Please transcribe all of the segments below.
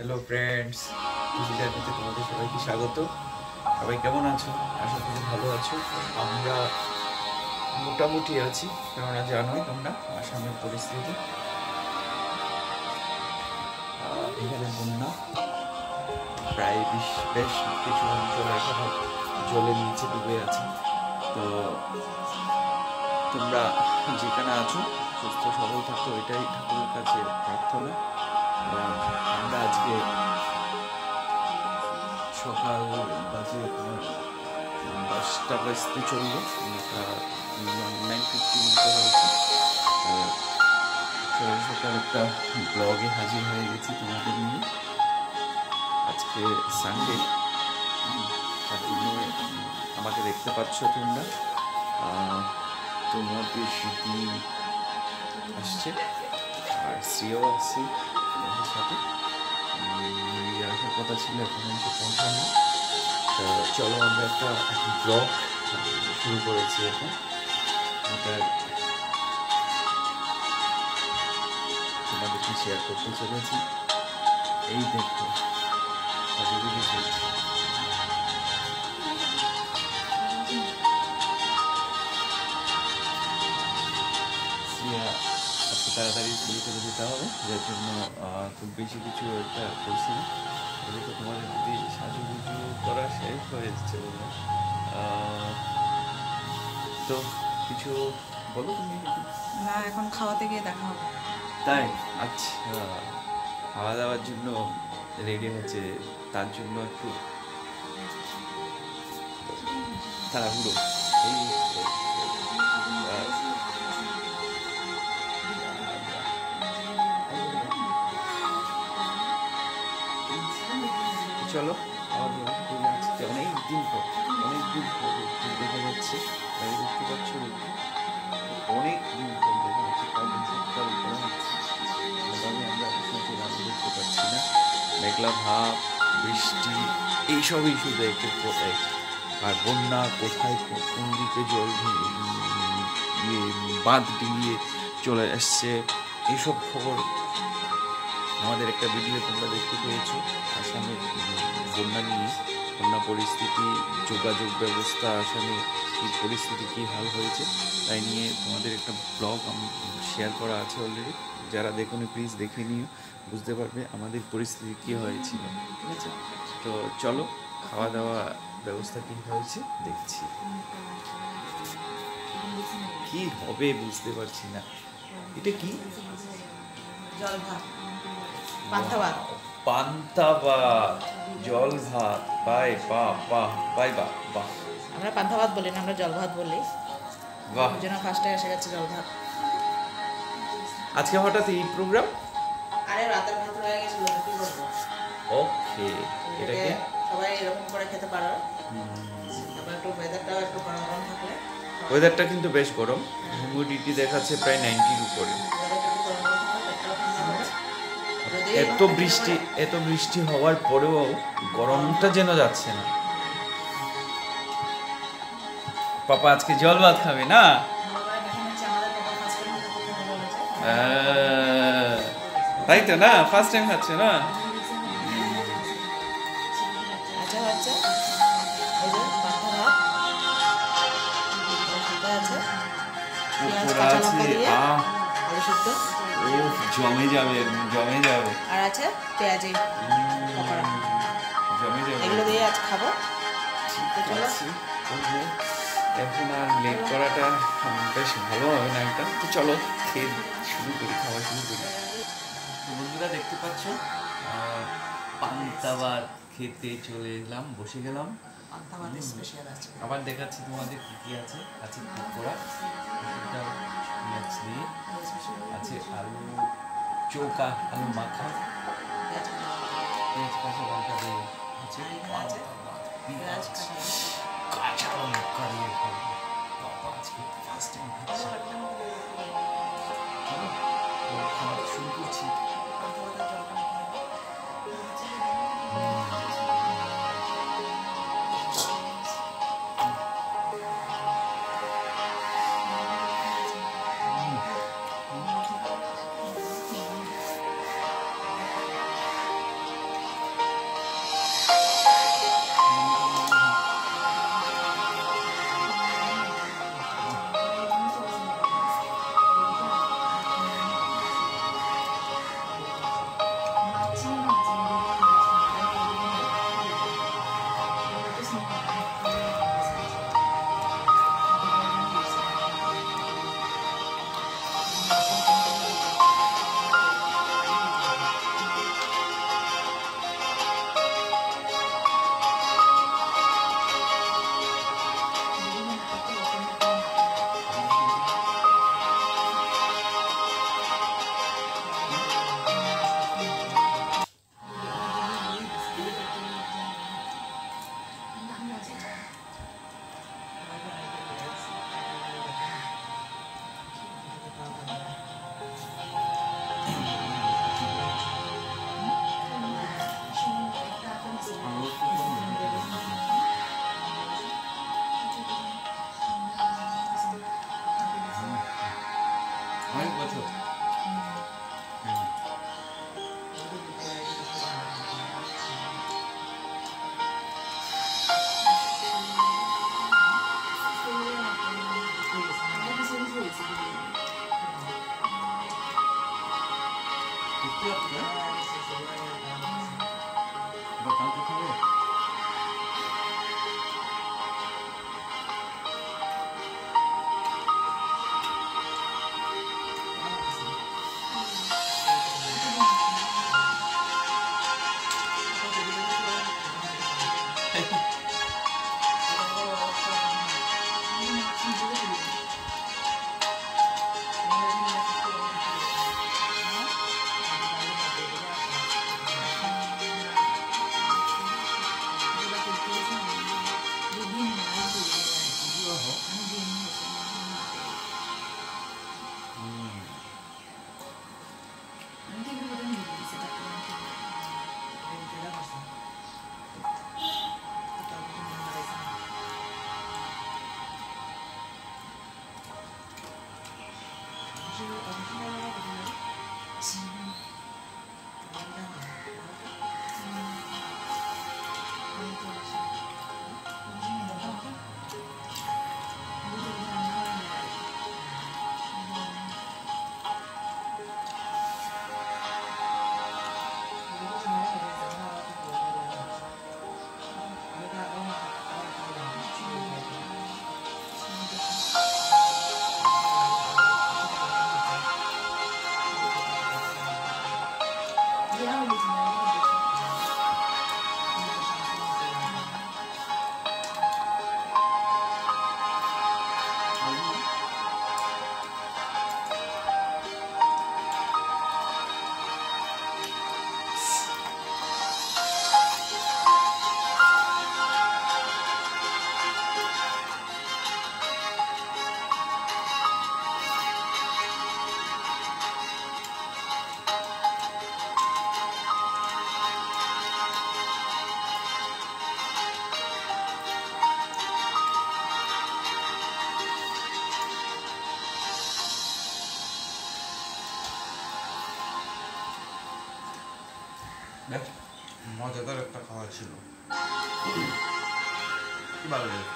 Hello friends, কৃষিতে তোমাদের সবাইকে স্বাগত। সবাই কেমন আছো? আশা করি ভালো আছো। আমরা মোটামুটি আছি, কেননা জানোই তোমরা আসামের পরিস্থিতি, এখানে বন্যা, প্রায় বেশ কিছু অঞ্চল এখনো জলের নিচে ডুবে আছে। তো তোমরা যেখানে আছো সুস্থ সবল থাকো, এটাই ঠাকুরের কাছে প্রার্থনা। আমরা আজকে সকাল বাজে 10টা বাজতে চললো, আমরা 9:15 মতো হয়েছে। সকাল সকাল একটা ব্লগে হাজির হয়ে গেছি তোমাদের নিয়ে। আজকে সানডে, তার জন্যে আমাকে দেখতে পাচ্ছ তোমরা। তোমাদের স্মৃতি আসছে আর শ্রেয় আসছে সাথে, আসার কথা ছিল এখন এসে পৌঁছানো। তো চলো আমরা একটা ব্লগ শুরু করেছি। এখন তোমাদেরকে শেয়ার করতে চলেছি। এই দেখো তাড়াতাড়ি শুরু করে দিতে হবে, যার জন্য খুব বেশি কিছু একটা করছি না। এদিকে তোমাদের যদি সাজুগুজু করা শেষ হয়ে যাচ্ছে বলে, তো কিছু বলো তুমি। না, এখন খাওয়াতে গিয়ে দেখা হবে। তাই? আচ্ছা, খাওয়া দাওয়ার জন্য রেডি হচ্ছে, তার জন্য একটু তাড়াহুড়ো। এই চলো আমাদের আজকে অনেক দিন পর দেখা যাচ্ছে, দেখতে পাচ্ছ অনেক দিন পর দেখা যাচ্ছে। আমরা দেখতে পাচ্ছি না, মেঘলা ভাব, বৃষ্টি, এইসবই শুধু একে কোথায় আর বন্যা, কোথায় কোন দিকে জল বাঁধ ডিঙিয়ে চলে আসছে, এইসব খবর। আমাদের একটা ভিডিও তোমরা দেখতে পেয়েছো আসামের বন্যা নিয়ে, বন্যা পরিস্থিতি, যোগাযোগ ব্যবস্থা, আসামে কী পরিস্থিতি, কী হাল হয়েছে তাই নিয়ে তোমাদের একটা ব্লগ আমি শেয়ার করা আছে অলরেডি। যারা দেখোনি প্লিজ দেখে নিও, বুঝতে পারবে আমাদের পরিস্থিতি কী হয়েছিল। ঠিক আছে, তো চলো খাওয়া দাওয়া ব্যবস্থা কী হয়েছে দেখছি। কী হবে বুঝতে পারছি না। এটা কি? জল ভাত, পান্তা ভাত। পান্তা ভাত, জল ভাত। বাই বাহ বাহ, বাই বাহ বাহ। আমরা পান্তা ভাত বলি না, আমরা জল ভাত বলি। বাহ, যেন ফার্স্টে এসে গেছে জল ভাত। আজকে হঠাৎ এই প্রোগ্রাম? আরে রাতের ভাত রয়ে গেছিল, কি করব। ওকে, এটাকে সবাই এরকম করে খেতে পারো। তারপর একটু ওয়েদারটাও একটু গরম গরম থাকলে, ওয়েদারটা কিন্তু বেশ গরম, হিউমিডিটি দেখাচ্ছে প্রায় 90 উপরে। এত বৃষ্টি হওয়ার পরেও গরমটা যেন যাচ্ছে না। পাপা আজকে জল ভাত খাবে না? তাই তো, না ফার্স্ট টাইম খাচ্ছে না। জমে যাবে, জমে যাবে। আর আছে পেঁয়াজের পকোড়া, জমে যাবে। এগুলো দিয়ে আজ খাবো। এখন আর লেট করাটা বেশ ভালো হবে না একটা। তো চলো খেয়ে শুরু করি, খাওয়া শুরু করি। বন্ধুরা দেখতে পাচ্ছ পান্তা ভাত খেতে চলে এলাম, বসে গেলাম। আবার দেখাচ্ছি তোমাদের কি কি আছে। আছে পকোড়া, আছে আলু চৌকা, আলু মাখা, শুরু করছি। দেখ মজাদার একটা খাবার ছিল, কি ভালো লাগে।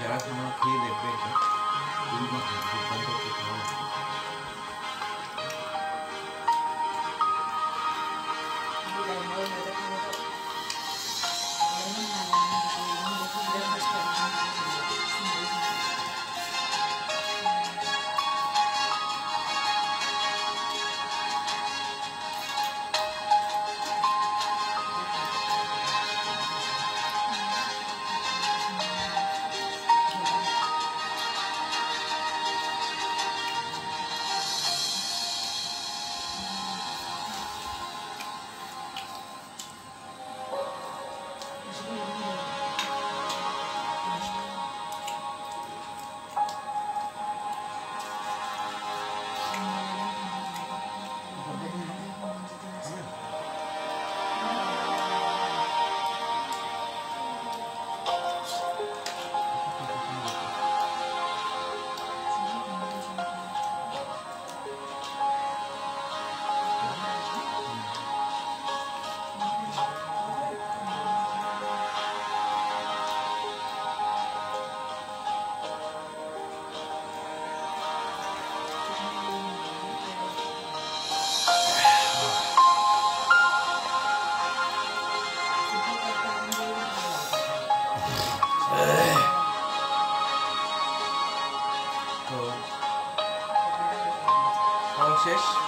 যারা তোমার খেয়ে দেখবে এটা শেষ।